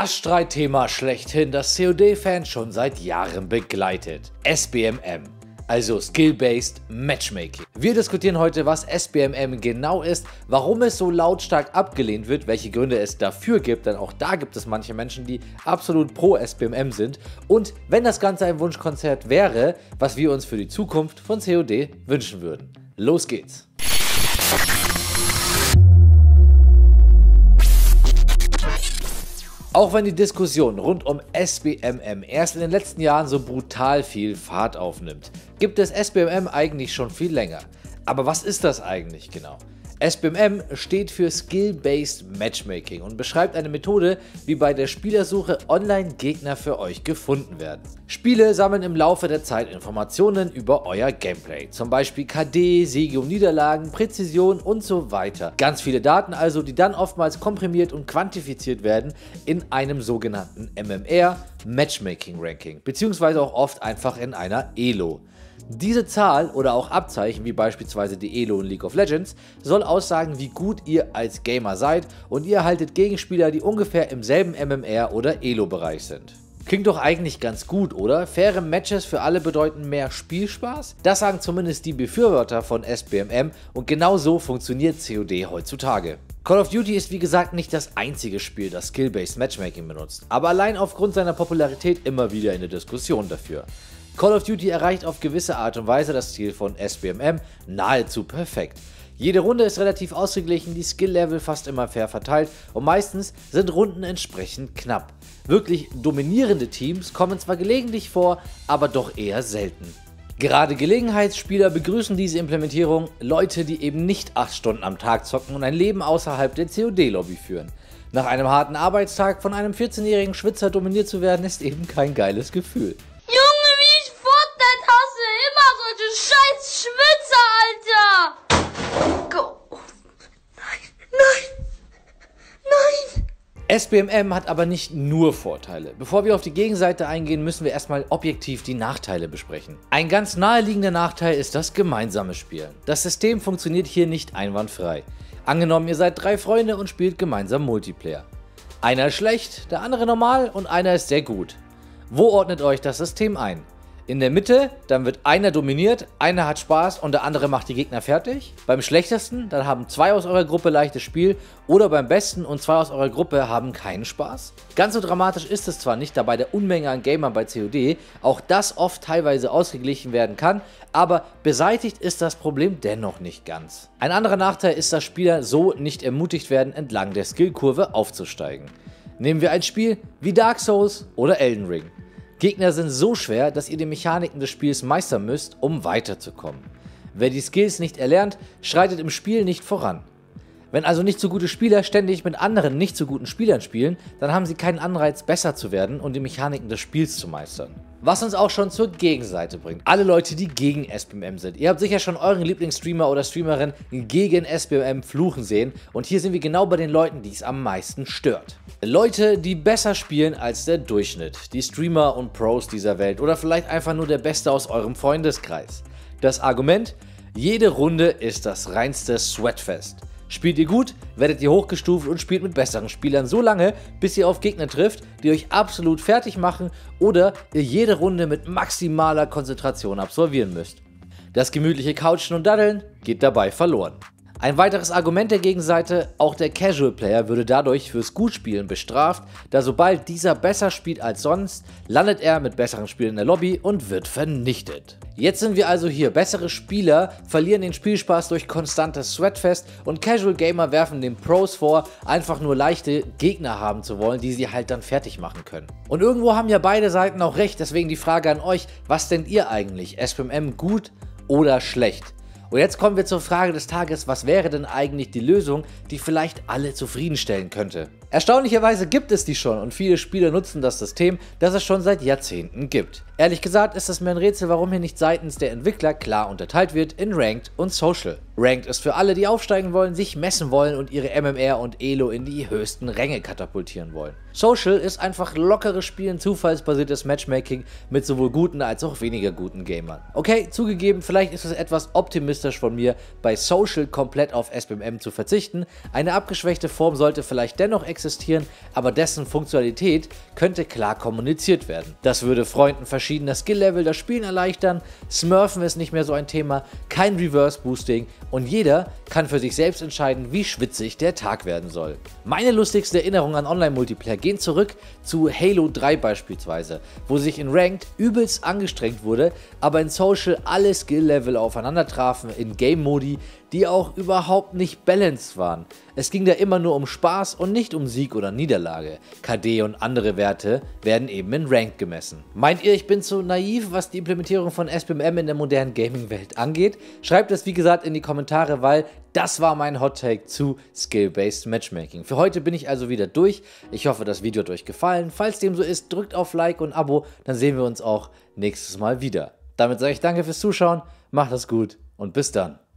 Das Streitthema schlechthin, das COD-Fans schon seit Jahren begleitet. SBMM, also Skill-Based Matchmaking. Wir diskutieren heute, was SBMM genau ist, warum es so lautstark abgelehnt wird, welche Gründe es dafür gibt, denn auch da gibt es manche Menschen, die absolut pro SBMM sind und wenn das Ganze ein Wunschkonzert wäre, was wir uns für die Zukunft von COD wünschen würden. Los geht's! Auch wenn die Diskussion rund um SBMM erst in den letzten Jahren so brutal viel Fahrt aufnimmt, gibt es SBMM eigentlich schon viel länger. Aber was ist das eigentlich genau? SBMM steht für Skill-Based Matchmaking und beschreibt eine Methode, wie bei der Spielersuche online Gegner für euch gefunden werden. Spiele sammeln im Laufe der Zeit Informationen über euer Gameplay, zum Beispiel KD, Siege und Niederlagen, Präzision und so weiter. Ganz viele Daten also, die dann oftmals komprimiert und quantifiziert werden in einem sogenannten MMR, Matchmaking Ranking, beziehungsweise auch oft einfach in einer ELO. Diese Zahl oder auch Abzeichen, wie beispielsweise die ELO in League of Legends, soll aussagen, wie gut ihr als Gamer seid und ihr haltet Gegenspieler, die ungefähr im selben MMR oder ELO-Bereich sind. Klingt doch eigentlich ganz gut, oder? Faire Matches für alle bedeuten mehr Spielspaß? Das sagen zumindest die Befürworter von SBMM und genau so funktioniert COD heutzutage. Call of Duty ist wie gesagt nicht das einzige Spiel, das Skill-Based Matchmaking benutzt, aber allein aufgrund seiner Popularität immer wieder in der Diskussion dafür. Call of Duty erreicht auf gewisse Art und Weise das Ziel von SBMM nahezu perfekt. Jede Runde ist relativ ausgeglichen, die Skill-Level fast immer fair verteilt und meistens sind Runden entsprechend knapp. Wirklich dominierende Teams kommen zwar gelegentlich vor, aber doch eher selten. Gerade Gelegenheitsspieler begrüßen diese Implementierung, Leute, die eben nicht 8 Stunden am Tag zocken und ein Leben außerhalb der COD-Lobby führen. Nach einem harten Arbeitstag von einem 14-jährigen Schwitzer dominiert zu werden, ist eben kein geiles Gefühl. Scheiß Schwitzer, Alter! Go. Oh. Nein, nein, nein! SBMM hat aber nicht nur Vorteile. Bevor wir auf die Gegenseite eingehen, müssen wir erstmal objektiv die Nachteile besprechen. Ein ganz naheliegender Nachteil ist das gemeinsame Spielen. Das System funktioniert hier nicht einwandfrei. Angenommen, ihr seid 3 Freunde und spielt gemeinsam Multiplayer. Einer ist schlecht, der andere normal und einer ist sehr gut. Wo ordnet euch das System ein? In der Mitte, dann wird einer dominiert, einer hat Spaß und der andere macht die Gegner fertig. Beim schlechtesten, dann haben 2 aus eurer Gruppe leichtes Spiel oder beim besten und 2 aus eurer Gruppe haben keinen Spaß. Ganz so dramatisch ist es zwar nicht, da bei der Unmenge an Gamern bei COD auch das oft teilweise ausgeglichen werden kann, aber beseitigt ist das Problem dennoch nicht ganz. Ein anderer Nachteil ist, dass Spieler so nicht ermutigt werden, entlang der Skillkurve aufzusteigen. Nehmen wir ein Spiel wie Dark Souls oder Elden Ring. Gegner sind so schwer, dass ihr die Mechaniken des Spiels meistern müsst, um weiterzukommen. Wer die Skills nicht erlernt, schreitet im Spiel nicht voran. Wenn also nicht so gute Spieler ständig mit anderen nicht so guten Spielern spielen, dann haben sie keinen Anreiz, besser zu werden und die Mechaniken des Spiels zu meistern. Was uns auch schon zur Gegenseite bringt. Alle Leute, die gegen SBMM sind. Ihr habt sicher schon euren Lieblingsstreamer oder Streamerin gegen SBMM fluchen sehen und hier sind wir genau bei den Leuten, die es am meisten stört. Leute, die besser spielen als der Durchschnitt, die Streamer und Pros dieser Welt oder vielleicht einfach nur der Beste aus eurem Freundeskreis. Das Argument, jede Runde ist das reinste Sweatfest. Spielt ihr gut, werdet ihr hochgestuft und spielt mit besseren Spielern so lange, bis ihr auf Gegner trifft, die euch absolut fertig machen oder ihr jede Runde mit maximaler Konzentration absolvieren müsst. Das gemütliche Couchen und Daddeln geht dabei verloren. Ein weiteres Argument der Gegenseite, auch der Casual Player würde dadurch fürs Gutspielen bestraft, da sobald dieser besser spielt als sonst, landet er mit besseren Spielen in der Lobby und wird vernichtet. Jetzt sind wir also hier, bessere Spieler verlieren den Spielspaß durch konstantes Sweatfest und Casual Gamer werfen den Pros vor, einfach nur leichte Gegner haben zu wollen, die sie halt dann fertig machen können. Und irgendwo haben ja beide Seiten auch recht, deswegen die Frage an euch, was denn ihr eigentlich? SBMM gut oder schlecht? Und jetzt kommen wir zur Frage des Tages, was wäre denn eigentlich die Lösung, die vielleicht alle zufriedenstellen könnte? Erstaunlicherweise gibt es die schon und viele Spieler nutzen das System, das es schon seit Jahrzehnten gibt. Ehrlich gesagt ist es mir ein Rätsel, warum hier nicht seitens der Entwickler klar unterteilt wird in Ranked und Social. Ranked ist für alle, die aufsteigen wollen, sich messen wollen und ihre MMR und ELO in die höchsten Ränge katapultieren wollen. Social ist einfach lockeres Spielen, zufallsbasiertes Matchmaking mit sowohl guten als auch weniger guten Gamern. Okay, zugegeben, vielleicht ist es etwas optimistisch von mir, bei Social komplett auf SBMM zu verzichten. Eine abgeschwächte Form sollte vielleicht dennoch existieren, existieren, aber dessen Funktionalität könnte klar kommuniziert werden. Das würde Freunden verschiedener Skill-Level das Spielen erleichtern, Smurfen ist nicht mehr so ein Thema, kein Reverse-Boosting und jeder kann für sich selbst entscheiden, wie schwitzig der Tag werden soll. Meine lustigsten Erinnerungen an Online-Multiplayer gehen zurück zu Halo 3 beispielsweise, wo sich in Ranked übelst angestrengt wurde, aber in Social alle Skill-Level aufeinander trafen in Game-Modi, die auch überhaupt nicht balanced waren. Es ging da immer nur um Spaß und nicht um Sieg oder Niederlage. KD und andere Werte werden eben in Ranked gemessen. Meint ihr, ich bin zu naiv, was die Implementierung von SBMM in der modernen Gaming-Welt angeht? Schreibt es wie gesagt in die Kommentare, weil das war mein Hot Take zu Skill-Based Matchmaking. Für heute bin ich also wieder durch. Ich hoffe, das Video hat euch gefallen. Falls dem so ist, drückt auf Like und Abo, dann sehen wir uns auch nächstes Mal wieder. Damit sage ich danke fürs Zuschauen, macht es gut und bis dann.